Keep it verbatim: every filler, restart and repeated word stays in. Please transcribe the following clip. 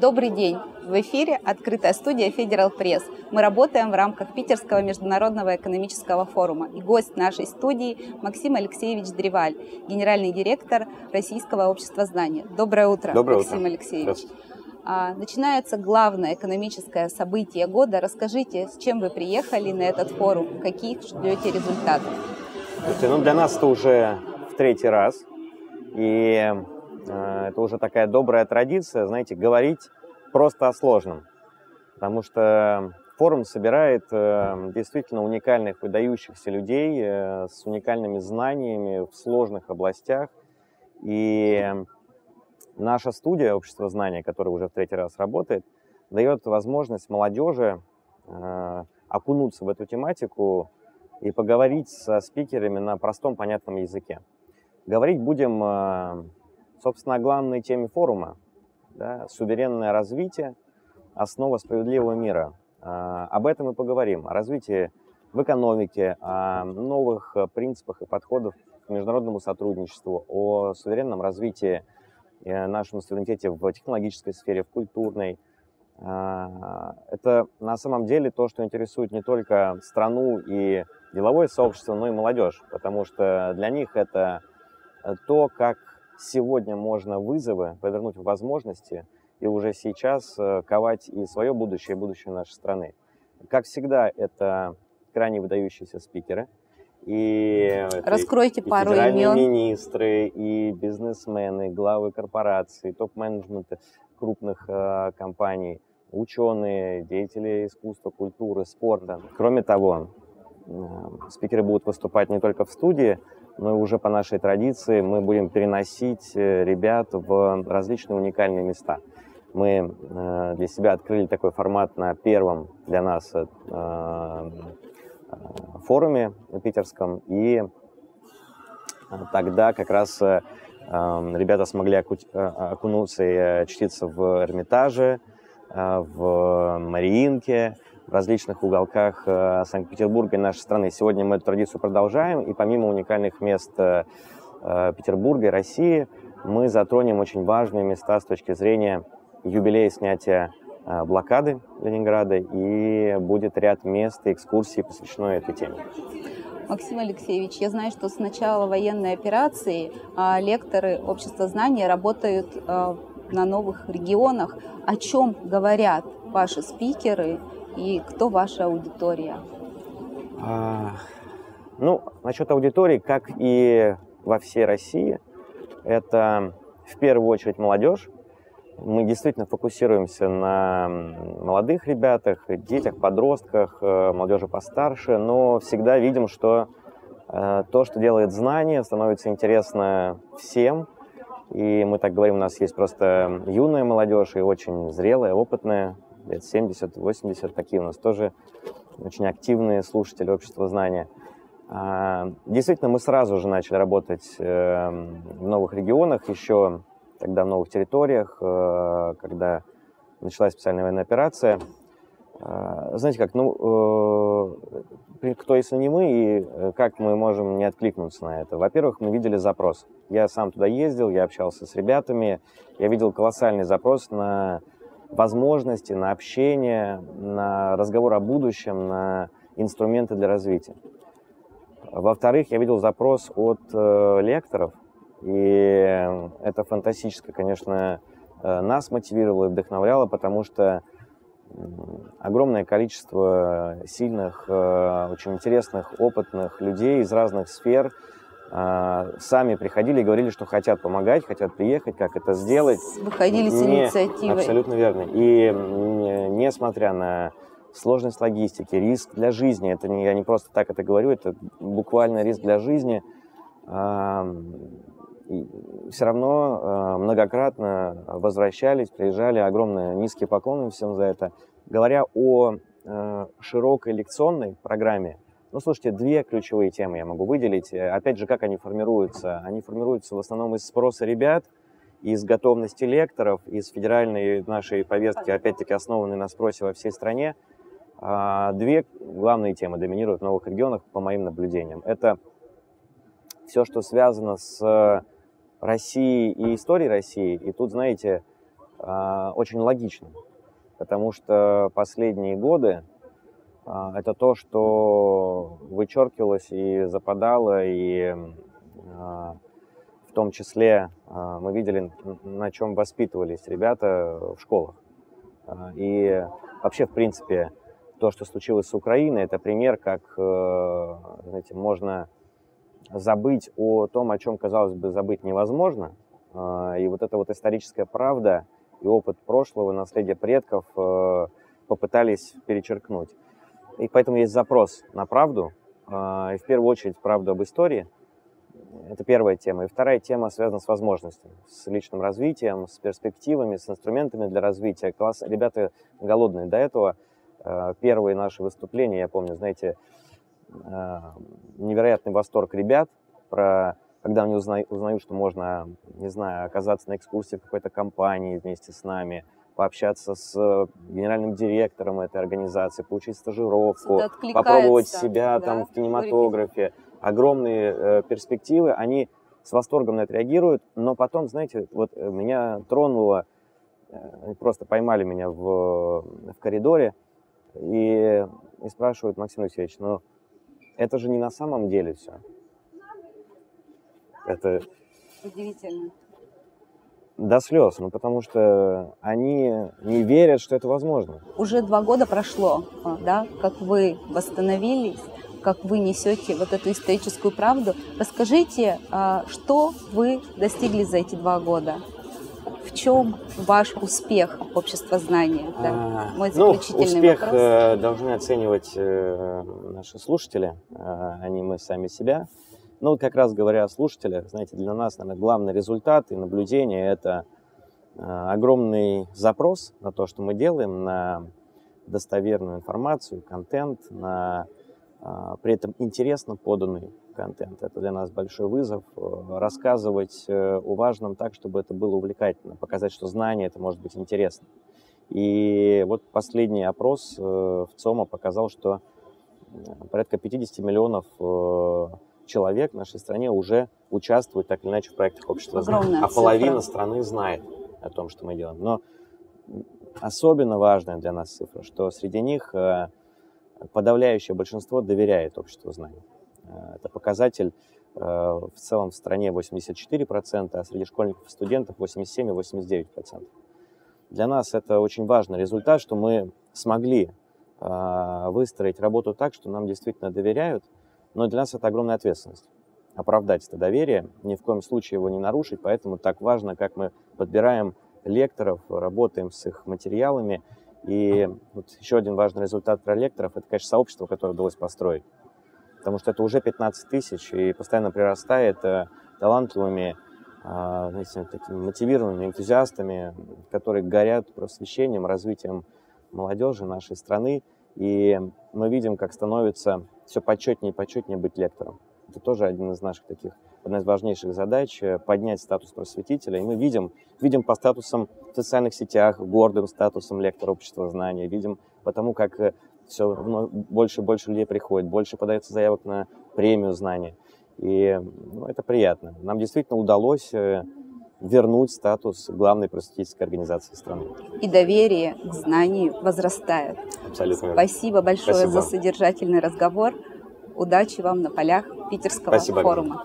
Добрый день! В эфире открытая студия «Федерал Пресс». Мы работаем в рамках Питерского международного экономического форума. И гость нашей студии Максим Алексеевич Древаль, генеральный директор Российского общества знаний. Доброе утро, Доброе Максим утро. Алексеевич. Начинается главное экономическое событие года. Расскажите, с чем вы приехали на этот форум, каких ждете результатов? Слушайте, ну для нас это уже в третий раз. И э, это уже такая добрая традиция, знаете, говорить просто о сложном. Потому что форум собирает э, действительно уникальных, выдающихся людей э, с уникальными знаниями в сложных областях. И наша студия «Общество знаний», которая уже в третий раз работает, дает возможность молодежи э, окунуться в эту тематику и поговорить со спикерами на простом, понятном языке. Говорить будем, э, собственно, о главной теме форума, да, суверенное развитие, основа справедливого мира. Э, об этом мы поговорим, о развитии в экономике, о новых принципах и подходах к международному сотрудничеству, о суверенном развитии, нашем суверенитете в технологической сфере, в культурной. Это на самом деле то, что интересует не только страну и деловое сообщество, но и молодежь, потому что для них это то, как сегодня можно вызовы повернуть в возможности и уже сейчас ковать и свое будущее, и будущее нашей страны. Как всегда, это крайне выдающиеся спикеры. И Раскройте и пару федеральные имен. министры, и бизнесмены, главы корпораций, топ-менеджменты крупных э, компаний, ученые, деятели искусства, культуры, спорта. Кроме того, э, спикеры будут выступать не только в студии, но и уже по нашей традиции мы будем переносить ребят в различные уникальные места. Мы э, для себя открыли такой формат на первом для нас э, форуме питерском, и тогда как раз э, ребята смогли оку окунуться и очутиться в Эрмитаже, э, в Мариинке, в различных уголках э, Санкт-Петербурга и нашей страны. Сегодня мы эту традицию продолжаем, и помимо уникальных мест э, Петербурга и России, мы затронем очень важные места с точки зрения юбилея снятия блокады Ленинграда, и будет ряд мест и экскурсий, посвященных этой теме. Максим Алексеевич, я знаю, что с начала военной операции лекторы общества знаний работают на новых регионах. О чем говорят ваши спикеры и кто ваша аудитория? А, ну, насчет аудитории, как и во всей России, это в первую очередь молодежь. Мы действительно фокусируемся на молодых ребятах, детях, подростках, молодежи постарше, но всегда видим, что то, что делает знание, становится интересно всем. И мы так говорим, у нас есть просто юная молодежь и очень зрелая, опытная, лет семьдесят-восемьдесят, такие у нас тоже очень активные слушатели общества знания. Действительно, мы сразу же начали работать в новых регионах, еще тогда в новых территориях, когда началась специальная военная операция. Знаете как, ну, кто если не мы, и как мы можем не откликнуться на это? Во-первых, мы видели запрос. Я сам туда ездил, я общался с ребятами, я видел колоссальный запрос на возможности, на общение, на разговор о будущем, на инструменты для развития. Во-вторых, я видел запрос от лекторов, и это фантастически, конечно, нас мотивировало и вдохновляло, потому что огромное количество сильных, очень интересных, опытных людей из разных сфер сами приходили и говорили, что хотят помогать, хотят приехать, как это сделать. Выходили с инициативой. Абсолютно верно. И несмотря на сложность логистики, риск для жизни, это не, я не просто так это говорю, это буквально риск для жизни, и все равно многократно возвращались, приезжали, огромные низкие поклоны всем за это. Говоря о широкой лекционной программе, ну, слушайте, две ключевые темы я могу выделить. Опять же, как они формируются? Они формируются в основном из спроса ребят, из готовности лекторов, из федеральной нашей повестки, опять-таки основанной на спросе во всей стране. Две главные темы доминируют в новых регионах, по моим наблюдениям. Это все, что связано с Россией и историей России. И тут, знаете, очень логичным, потому что последние годы это то, что вычеркивалось и западало, и в том числе мы видели, на чем воспитывались ребята в школах. И вообще, в принципе, то, что случилось с Украиной, это пример, как, знаете, можно забыть о том, о чем, казалось бы, забыть невозможно. И вот эта вот историческая правда и опыт прошлого, наследие предков попытались перечеркнуть. И поэтому есть запрос на правду, и в первую очередь правду об истории. Это первая тема. И вторая тема связана с возможностями, с личным развитием, с перспективами, с инструментами для развития. Класс, ребята голодные до этого. Первые наши выступления, я помню, знаете, невероятный восторг ребят, про, когда они узнают, узнают, что можно, не знаю, оказаться на экскурсии в какой-то компании вместе с нами, пообщаться с генеральным директором этой организации, получить стажировку, попробовать себя да, там в кинематографе. Огромные э, перспективы, они с восторгом на это реагируют, но потом, знаете, вот меня тронуло, э, просто поймали меня в, в коридоре и, и спрашивают: Максим Алексеевич, ну это же не на самом деле все. Это удивительно. До слез, ну потому что они не верят, что это возможно. Уже два года прошло, да, как вы восстановились, как вы несете вот эту историческую правду. Расскажите, что вы достигли за эти два года? В чем ваш успех общества знаний? Да? Мой заключительный вопрос. Ну, успех должны оценивать наши слушатели, а не мы сами себя. Ну, как раз говоря о слушателях, знаете, для нас, наверное, главный результат и наблюдение – это огромный запрос на то, что мы делаем, на достоверную информацию, контент, на при этом интересно поданный контент. Это для нас большой вызов. Рассказывать о важном так, чтобы это было увлекательно. Показать, что знание это может быть интересно. И вот последний опрос ВЦИОМа показал, что порядка пятидесяти миллионов человек в нашей стране уже участвуют так или иначе в проектах общества знаний. А половина страны знает о том, что мы делаем. Но особенно важная для нас цифра, что среди них подавляющее большинство доверяет обществу знаний. Это показатель в целом в стране восемьдесят четыре процента, а среди школьников и студентов восемьдесят семь и восемьдесят девять процентов. Для нас это очень важный результат, что мы смогли выстроить работу так, что нам действительно доверяют, но для нас это огромная ответственность. Оправдать это доверие, ни в коем случае его не нарушить, поэтому так важно, как мы подбираем лекторов, работаем с их материалами. И вот еще один важный результат про лекторов – это, конечно, сообщество, которое удалось построить. Потому что это уже пятнадцать тысяч и постоянно прирастает талантливыми, знаете, такими мотивированными энтузиастами, которые горят просвещением, развитием молодежи нашей страны. И мы видим, как становится все почетнее и почетнее быть лектором. Это тоже один из наших таких, одна из важнейших задач – поднять статус просветителя. И мы видим, видим по статусам в социальных сетях, гордым статусом лектора общества знаний, видим по тому, как все больше и больше людей приходит, больше подается заявок на премию знаний. И ну, это приятно. Нам действительно удалось вернуть статус главной просветительской организации страны. И доверие к знанию возрастает. Абсолютно. Спасибо большое Спасибо. за содержательный разговор. Удачи вам на полях Питерского Спасибо. форума.